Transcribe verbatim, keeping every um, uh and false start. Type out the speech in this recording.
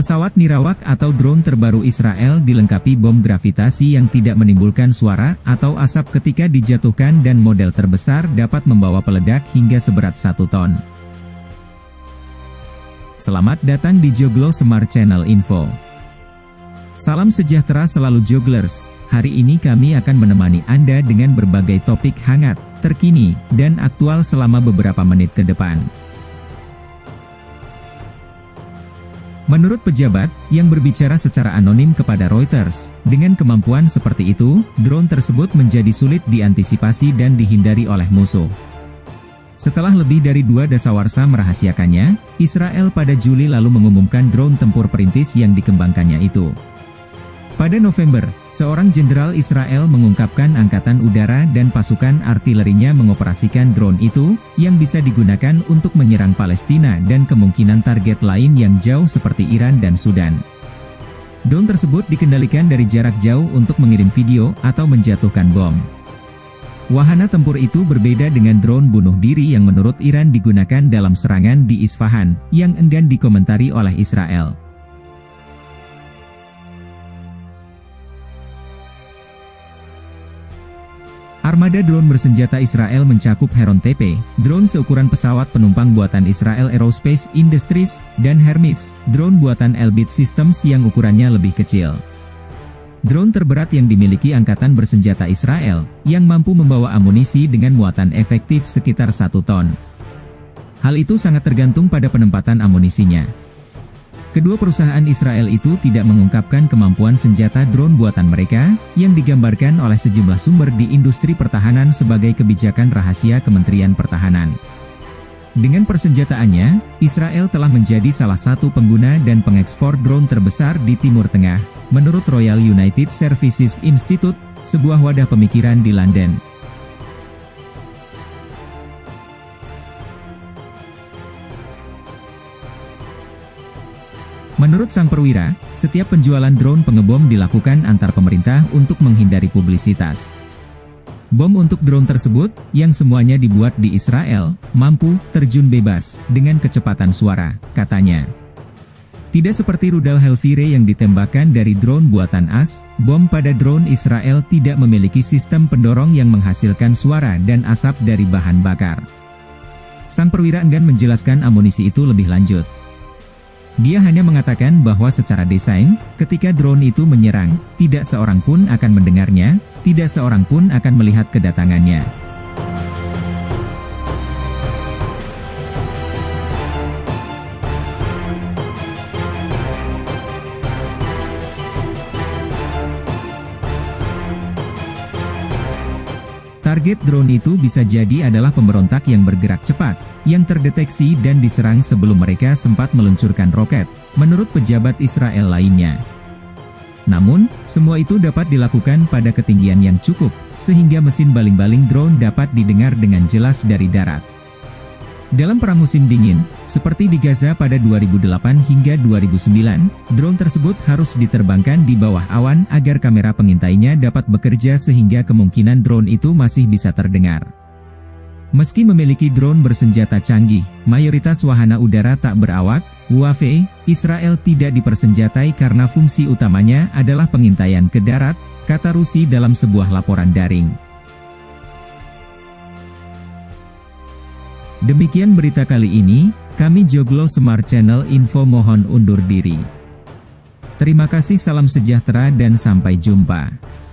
Pesawat nirawak atau drone terbaru Israel dilengkapi bom gravitasi yang tidak menimbulkan suara atau asap ketika dijatuhkan dan model terbesar dapat membawa peledak hingga seberat satu ton. Selamat datang di Joglo Semar Channel Info. Salam sejahtera selalu Joglers, hari ini kami akan menemani Anda dengan berbagai topik hangat, terkini, dan aktual selama beberapa menit ke depan. Menurut pejabat, yang berbicara secara anonim kepada Reuters, dengan kemampuan seperti itu, drone tersebut menjadi sulit diantisipasi dan dihindari oleh musuh. Setelah lebih dari dua dasawarsa merahasiakannya, Israel pada Juli lalu mengumumkan drone tempur perintis yang dikembangkannya itu. Pada November, seorang jenderal Israel mengungkapkan Angkatan Udara dan pasukan artilerinya mengoperasikan drone itu, yang bisa digunakan untuk menyerang Palestina dan kemungkinan target lain yang jauh seperti Iran dan Sudan. Drone tersebut dikendalikan dari jarak jauh untuk mengirim video atau menjatuhkan bom. Wahana tempur itu berbeda dengan drone bunuh diri yang menurut Iran digunakan dalam serangan di Isfahan, yang enggan dikomentari oleh Israel. Armada drone bersenjata Israel mencakup Heron T P, drone seukuran pesawat penumpang buatan Israel Aerospace Industries, dan Hermes, drone buatan Elbit Systems yang ukurannya lebih kecil. Drone terberat yang dimiliki Angkatan Bersenjata Israel, yang mampu membawa amunisi dengan muatan efektif sekitar satu ton. Hal itu sangat tergantung pada penempatan amunisinya. Kedua perusahaan Israel itu tidak mengungkapkan kemampuan senjata drone buatan mereka, yang digambarkan oleh sejumlah sumber di industri pertahanan sebagai kebijakan rahasia Kementerian Pertahanan. Dengan persenjataannya, Israel telah menjadi salah satu pengguna dan pengekspor drone terbesar di Timur Tengah, menurut Royal United Services Institute, sebuah wadah pemikiran di London. Menurut sang perwira, setiap penjualan drone pengebom dilakukan antar pemerintah untuk menghindari publisitas. Bom untuk drone tersebut, yang semuanya dibuat di Israel, mampu terjun bebas dengan kecepatan suara, katanya. Tidak seperti rudal Hellfire yang ditembakkan dari drone buatan A S, bom pada drone Israel tidak memiliki sistem pendorong yang menghasilkan suara dan asap dari bahan bakar. Sang perwira enggan menjelaskan amunisi itu lebih lanjut. Dia hanya mengatakan bahwa secara desain, ketika drone itu menyerang, tidak seorang pun akan mendengarnya, tidak seorang pun akan melihat kedatangannya. Target drone itu bisa jadi adalah pemberontak yang bergerak cepat, yang terdeteksi dan diserang sebelum mereka sempat meluncurkan roket, menurut pejabat Israel lainnya. Namun, semua itu dapat dilakukan pada ketinggian yang cukup, sehingga mesin baling-baling drone dapat didengar dengan jelas dari darat. Dalam perang musim dingin, seperti di Gaza pada dua ribu delapan hingga dua ribu sembilan, drone tersebut harus diterbangkan di bawah awan agar kamera pengintainya dapat bekerja sehingga kemungkinan drone itu masih bisa terdengar. Meski memiliki drone bersenjata canggih, mayoritas wahana udara tak berawak, U A V, Israel tidak dipersenjatai karena fungsi utamanya adalah pengintaian ke darat, kata Rusi dalam sebuah laporan daring. Demikian berita kali ini, kami Joglo Semar Channel Info mohon undur diri. Terima kasih, salam sejahtera dan sampai jumpa.